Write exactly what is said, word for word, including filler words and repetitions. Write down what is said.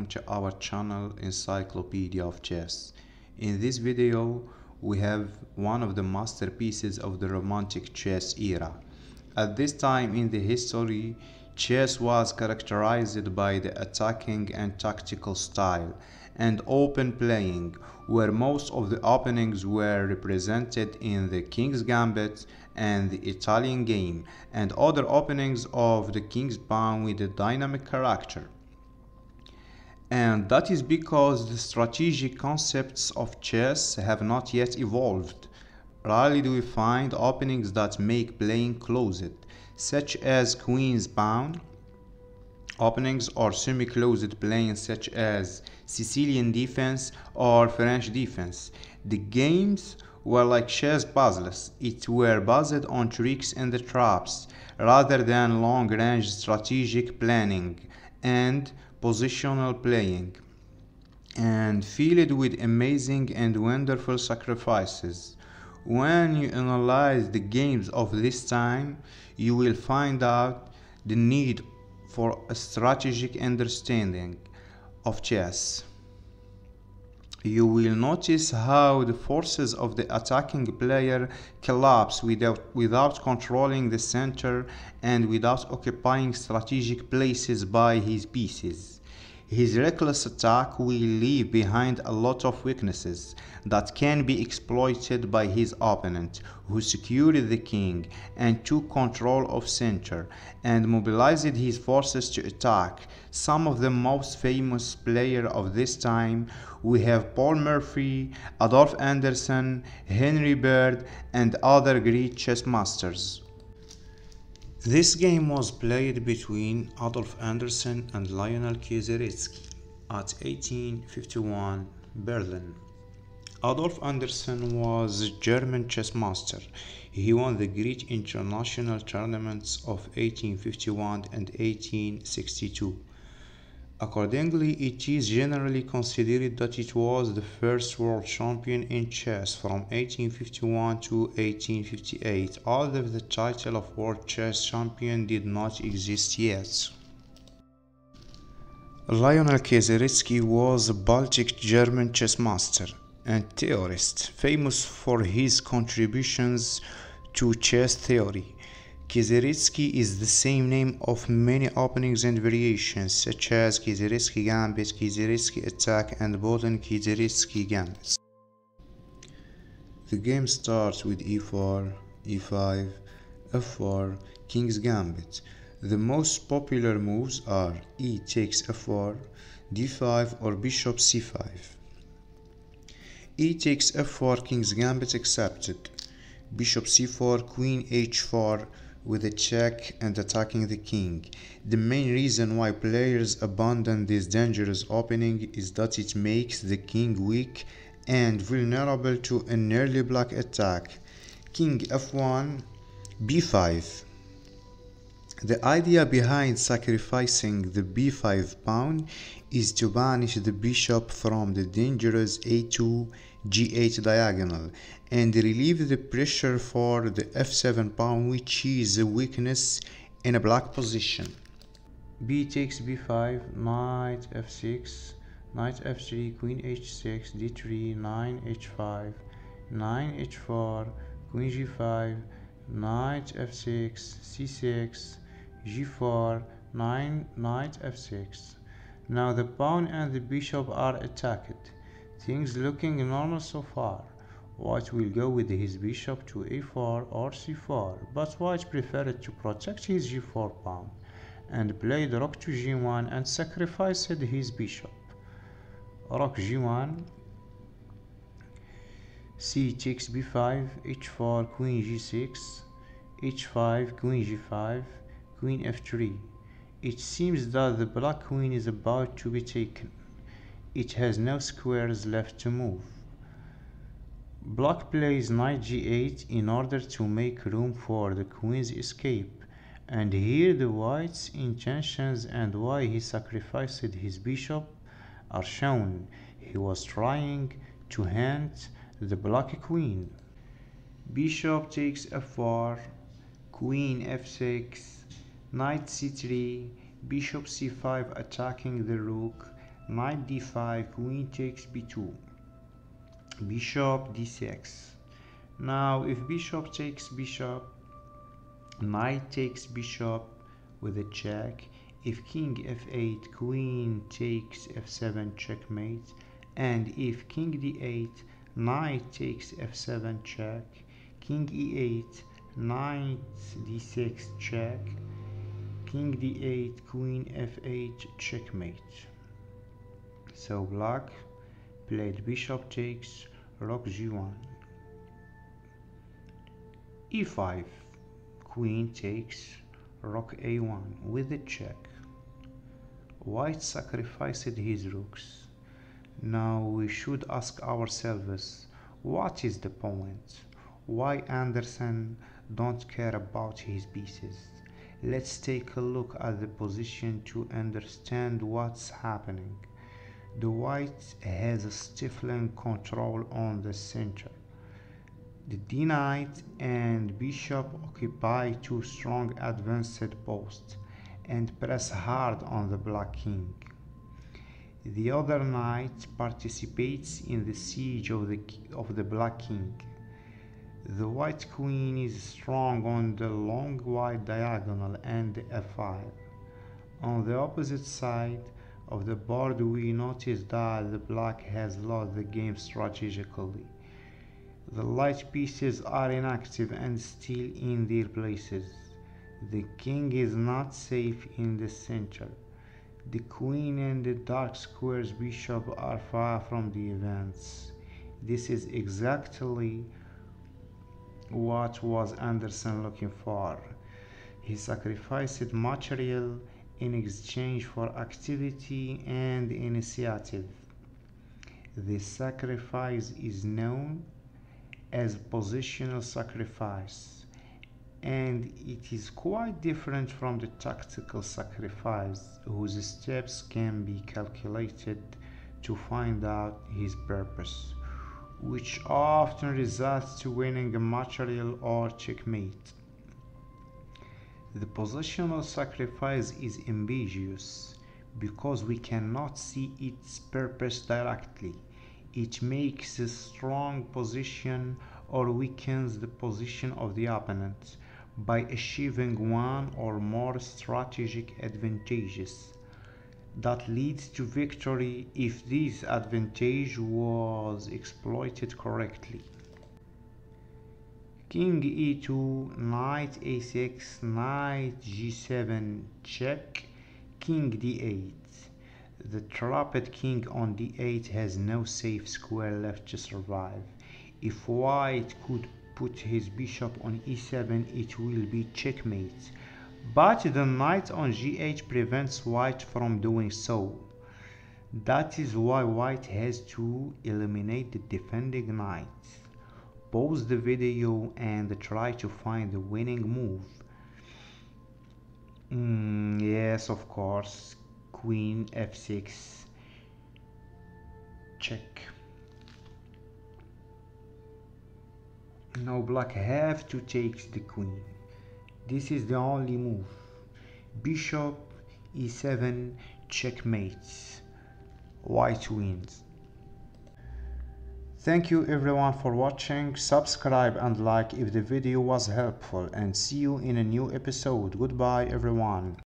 welcome to our channel Encyclopedia of Chess. In this video we have one of the masterpieces of the Romantic chess era. At this time in the history, chess was characterized by the attacking and tactical style and open playing, where most of the openings were represented in the King's Gambit and the Italian game, and other openings of the King's Pawn with a dynamic character. And that is because the strategic concepts of chess have not yet evolved. Rarely do we find openings that make playing closed, such as Queen's Pawn openings or semi-closed playing such as Sicilian defense or French defense. The games were like chess puzzles. It were based on tricks and the traps rather than long-range strategic planning and positional playing, and filled with amazing and wonderful sacrifices. When you analyze the games of this time, you will find out the need for a strategic understanding of chess. You will notice how the forces of the attacking player collapse without, without controlling the center and without occupying strategic places by his pieces. His reckless attack will leave behind a lot of weaknesses that can be exploited by his opponent, who secured the king and took control of center and mobilized his forces to attack. Some of the most famous players of this time, we have Paul Murphy, Adolf Anderssen, Henry Bird, and other great chess masters. This game was played between Adolf Anderssen and Lionel Kieseritzky at eighteen fifty-one Berlin. Adolf Anderssen was a German chess master. He won the great international tournaments of eighteen fifty-one and eighteen sixty-two. Accordingly, it is generally considered that it was the first world champion in chess from eighteen fifty-one to eighteen fifty-eight, although the title of world chess champion did not exist yet. Lionel Kieseritzky was a Baltic German chess master and theorist, famous for his contributions to chess theory. Kieseritzky is the same name of many openings and variations, such as Kieseritzky Gambit, Kieseritzky Attack, and Bolton Kieseritzky Gambit. The game starts with e four, e five, f four, King's Gambit. The most popular moves are e takes f four, d five, or bishop c five. e takes f four, King's Gambit accepted. Bishop c four, Queen h four, with a check and attacking the king. The main reason why players abandon this dangerous opening is that it makes the king weak and vulnerable to an early black attack. King f one, b five. The idea behind sacrificing the b five pawn is to banish the bishop from the dangerous a two, g eight diagonal and relieve the pressure for the f seven pawn, which is a weakness in a black position. b takes b five, knight f six, knight f three, queen h six, d three, nine h five, nine h four, queen g five, knight f six, c six, g four, nine, knight f six. Now the pawn and the bishop are attacked. Things looking normal so far. White will go with his bishop to a four or c four, but White preferred to protect his g four pawn and played rook to g one and sacrificed his bishop. Rook g one, c takes b five, h four, queen g six, h five, queen g five, queen f three. It seems that the black queen is about to be taken. It has no squares left to move. Black plays knight g eight in order to make room for the queen's escape, and here the white's intentions and why he sacrificed his bishop are shown. He was trying to hunt the black queen. Bishop takes f four, queen f six, knight c three, bishop c five attacking the rook, knight d five, queen takes b two, bishop d six. Now if bishop takes bishop, knight takes bishop with a check. If king f eight, queen takes f seven, checkmate. And if king d eight, knight takes f seven, check. King e eight, knight d six, check. King d eight, queen f eight, checkmate. So black played bishop takes, rook g one, e five, queen takes, rook a one with a check. White sacrificed his rooks. Now we should ask ourselves, what is the point? Why Anderssen don't care about his pieces? Let's take a look at the position to understand what's happening. The white has a stifling control on the center. The d knight and bishop occupy two strong advanced posts and press hard on the black king. The other knight participates in the siege of the, of the black king. The white queen is strong on the long white diagonal and f five. On the opposite side of the board, we notice that the black has lost the game strategically. The light pieces are inactive and still in their places. The king is not safe in the center. The queen and the dark squares bishop are far from the events. This is exactly what was Anderssen looking for. He sacrificed material in exchange for activity and initiative. This sacrifice is known as positional sacrifice, and it is quite different from the tactical sacrifice, whose steps can be calculated to find out his purpose, which often results to winning a material or checkmate. The positional sacrifice is ambiguous because we cannot see its purpose directly. It makes a strong position or weakens the position of the opponent by achieving one or more strategic advantages that leads to victory if this advantage was exploited correctly. King e two, knight a six, knight g seven, check. King d eight. The trapped king on d eight has no safe square left to survive. If white could put his bishop on e seven, it will be checkmate. But the knight on g eight prevents white from doing so. That is why white has to eliminate the defending knight. Pause the video and try to find the winning move. Mm, yes, of course. Queen f six, check. Now black have to take the queen. This is the only move. Bishop e seven, checkmates. White wins. Thank you everyone for watching. Subscribe and like if the video was helpful, and see you in a new episode. Goodbye everyone.